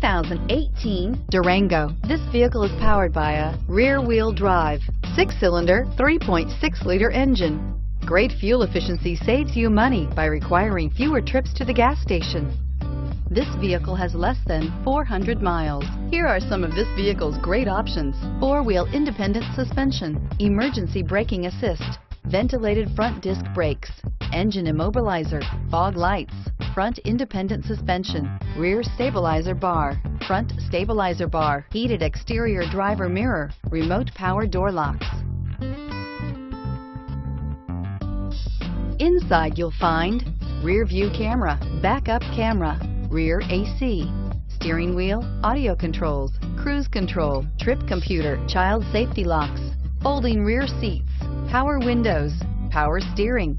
2018 Durango. This vehicle is powered by a rear-wheel drive, 6-cylinder, 3.6-liter engine. Great fuel efficiency saves you money by requiring fewer trips to the gas station. This vehicle has less than 400 miles. Here are some of this vehicle's great options: four-wheel independent suspension, emergency braking assist, ventilated front disc brakes, engine immobilizer, fog lights, front independent suspension, rear stabilizer bar, front stabilizer bar, heated exterior driver mirror, remote power door locks. Inside you'll find rear view camera, backup camera, rear AC, steering wheel audio controls, cruise control, trip computer, child safety locks, folding rear seats, power windows, power steering.